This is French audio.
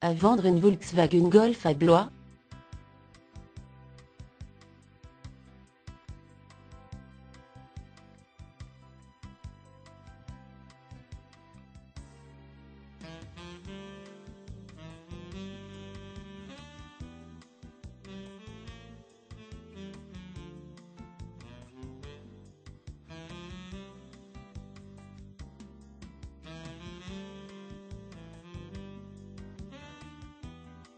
À vendre une Volkswagen Golf à Blois.